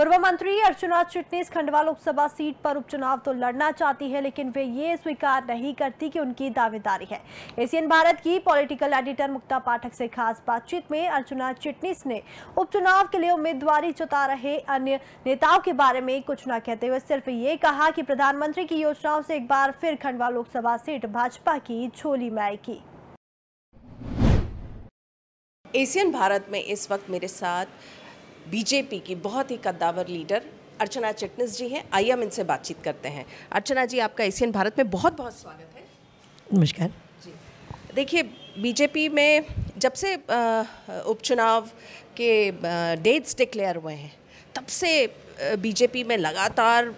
पूर्व मंत्री अर्चना चिटनिस खंडवा लोकसभा सीट पर उपचुनाव तो लड़ना चाहती है, लेकिन वे ये स्वीकार नहीं करती कि उनकी दावेदारी है। एशियन भारत की पॉलिटिकल एडिटर मुक्ता पाठक से खास बातचीत में अर्चना चिटनिस ने उपचुनाव के लिए उम्मीदवारी जता रहे अन्य नेताओं के बारे में कुछ न कहते हुए सिर्फ ये कहा कि प्रधानमंत्री की योजनाओं से एक बार फिर खंडवा लोकसभा सीट भाजपा की झोली में आएगी। एशियन भारत में इस वक्त मेरे साथ बीजेपी की बहुत ही कद्दावर लीडर अर्चना चिटनिस जी हैं। आइए हम इनसे बातचीत करते हैं। अर्चना जी, आपका एशियन भारत में बहुत बहुत स्वागत है। नमस्कार जी। देखिए, बीजेपी में जब से उपचुनाव के डेट्स डिक्लेयर हुए हैं तब से बीजेपी में लगातार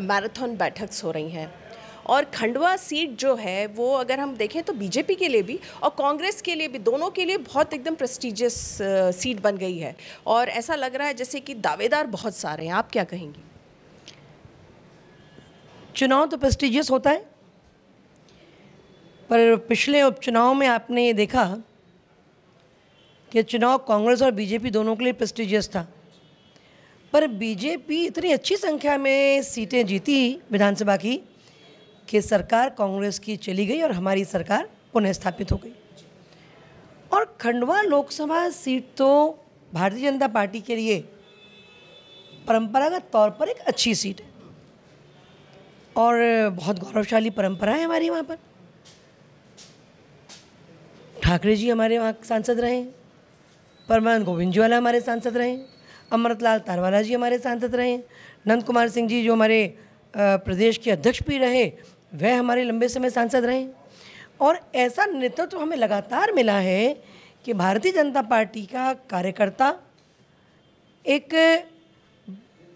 मैराथन बैठक्स हो रही हैं, और खंडवा सीट जो है वो अगर हम देखें तो बीजेपी के लिए भी और कांग्रेस के लिए भी, दोनों के लिए बहुत एकदम प्रेस्टिजियस सीट बन गई है, और ऐसा लग रहा है जैसे कि दावेदार बहुत सारे हैं। आप क्या कहेंगी? चुनाव तो प्रेस्टिजियस होता है, पर पिछले उपचुनाव में आपने ये देखा कि चुनाव कांग्रेस और बीजेपी दोनों के लिए प्रेस्टिजियस था, पर बीजेपी इतनी अच्छी संख्या में सीटें जीती विधानसभा की कि सरकार कांग्रेस की चली गई और हमारी सरकार पुनः स्थापित हो गई। और खंडवा लोकसभा सीट तो भारतीय जनता पार्टी के लिए परंपरागत तौर पर एक अच्छी सीट है और बहुत गौरवशाली परंपरा है हमारी। वहाँ पर ठाकरे जी हमारे वहाँ सांसद रहे हैं, परमानंद गोविंदवाला हमारे सांसद रहे हैं, अमृतलाल तारवाला जी हमारे सांसद रहे हैं, नंद कुमार सिंह जी जो हमारे प्रदेश के अध्यक्ष भी रहे, वह हमारे लंबे समय सांसद रहे। और ऐसा नेतृत्व तो हमें लगातार मिला है कि भारतीय जनता पार्टी का कार्यकर्ता एक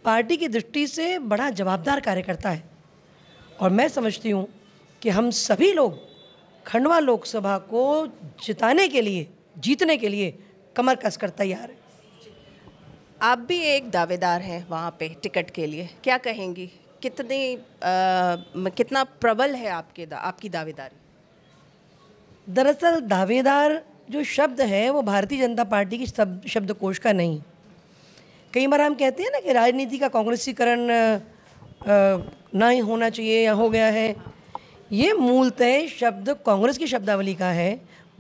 पार्टी की दृष्टि से बड़ा जवाबदार कार्यकर्ता है। और मैं समझती हूँ कि हम सभी लोग खंडवा लोकसभा को जीतने के लिए कमर कसकर तैयार हैं। आप भी एक दावेदार हैं वहाँ पे टिकट के लिए, क्या कहेंगी? कितना प्रबल है आपकी दावेदारी? दरअसल दावेदार जो शब्द है वो भारतीय जनता पार्टी के शब्दकोश का नहीं। कई बार हम कहते हैं ना कि राजनीति का कांग्रेसीकरण ना ही होना चाहिए या हो गया है। ये मूलतः शब्द कांग्रेस की शब्दावली का है।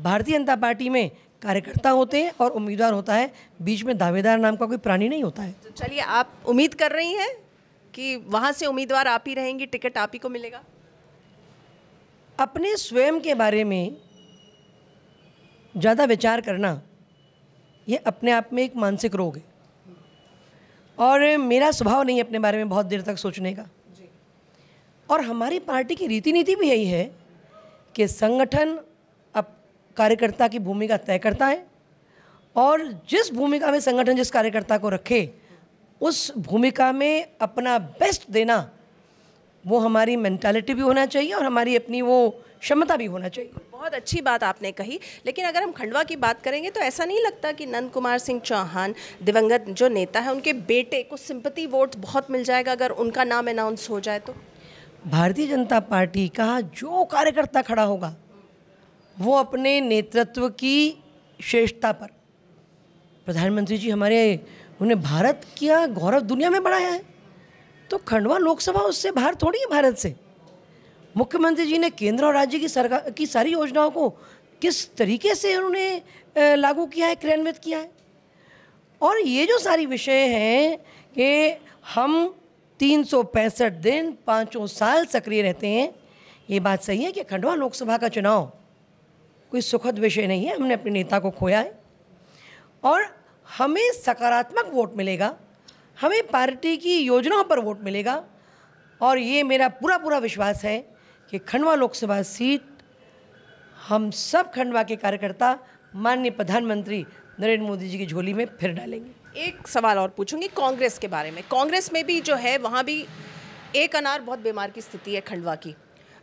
भारतीय जनता पार्टी में कार्यकर्ता होते हैं और उम्मीदवार होता है, बीच में दावेदार नाम का कोई प्राणी नहीं होता है। तो चलिए, आप उम्मीद कर रही हैं कि वहाँ से उम्मीदवार आप ही रहेंगी, टिकट आप ही को मिलेगा? अपने स्वयं के बारे में ज़्यादा विचार करना ये अपने आप में एक मानसिक रोग है, और मेरा स्वभाव नहीं है अपने बारे में बहुत देर तक सोचने का। और हमारी पार्टी की रीति नीति भी यही है कि संगठन अब कार्यकर्ता की भूमिका तय करता है, और जिस भूमिका में संगठन जिस कार्यकर्ता को रखे उस भूमिका में अपना बेस्ट देना, वो हमारी मेंटालिटी भी होना चाहिए और हमारी अपनी वो क्षमता भी होना चाहिए। बहुत अच्छी बात आपने कही, लेकिन अगर हम खंडवा की बात करेंगे तो ऐसा नहीं लगता कि नंद कुमार सिंह चौहान, दिवंगत जो नेता है, उनके बेटे को सिंपैथी वोट बहुत मिल जाएगा अगर उनका नाम अनाउंस हो जाए तो? भारतीय जनता पार्टी का जो कार्यकर्ता खड़ा होगा वो अपने नेतृत्व की श्रेष्ठता पर, प्रधानमंत्री जी हमारे उन्हें भारत का गौरव दुनिया में बढ़ाया है, तो खंडवा लोकसभा उससे बाहर थोड़ी है। भारत से मुख्यमंत्री जी ने केंद्र और राज्य की सरकार की सारी योजनाओं को किस तरीके से उन्होंने लागू किया है, क्रियान्वित किया है। और ये जो सारी विषय हैं कि हम 365 दिन 5 साल सक्रिय रहते हैं, ये बात सही है कि खंडवा लोकसभा का चुनाव कोई सुखद विषय नहीं है। हमने अपने नेता को खोया है और हमें सकारात्मक वोट मिलेगा, हमें पार्टी की योजनाओं पर वोट मिलेगा, और ये मेरा पूरा विश्वास है कि खंडवा लोकसभा सीट हम सब खंडवा के कार्यकर्ता माननीय प्रधानमंत्री नरेंद्र मोदी जी की झोली में फिर डालेंगे। एक सवाल और पूछूंगी कांग्रेस के बारे में। कांग्रेस में भी जो है वहाँ भी एक अनार बहुत बीमार की स्थिति है खंडवा की।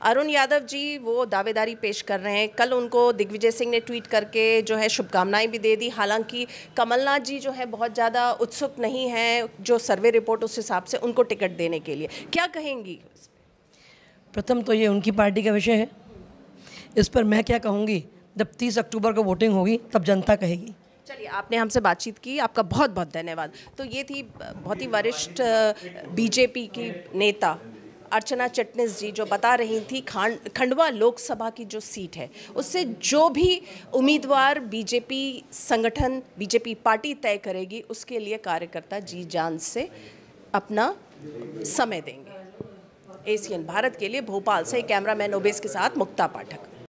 अरुण यादव जी वो दावेदारी पेश कर रहे हैं, कल उनको दिग्विजय सिंह ने ट्वीट करके जो है शुभकामनाएं भी दे दी। हालांकि कमलनाथ जी जो है बहुत ज़्यादा उत्सुक नहीं हैं, जो सर्वे रिपोर्ट उस हिसाब से उनको टिकट देने के लिए, क्या कहेंगी? प्रथम तो ये उनकी पार्टी का विषय है, इस पर मैं क्या कहूँगी? जब 30 अक्टूबर को वोटिंग होगी तब जनता कहेगी। चलिए, आपने हमसे बातचीत की, आपका बहुत बहुत धन्यवाद। तो ये थी बहुत ही वरिष्ठ बीजेपी की नेता अर्चना चिटनिस जी, जो बता रही थी खंडवा लोकसभा की जो सीट है उससे जो भी उम्मीदवार बीजेपी संगठन, बीजेपी पार्टी तय करेगी उसके लिए कार्यकर्ता जी जान से अपना समय देंगे। एशियन भारत के लिए भोपाल से कैमरामैन ओबेस के साथ मुक्ता पाठक।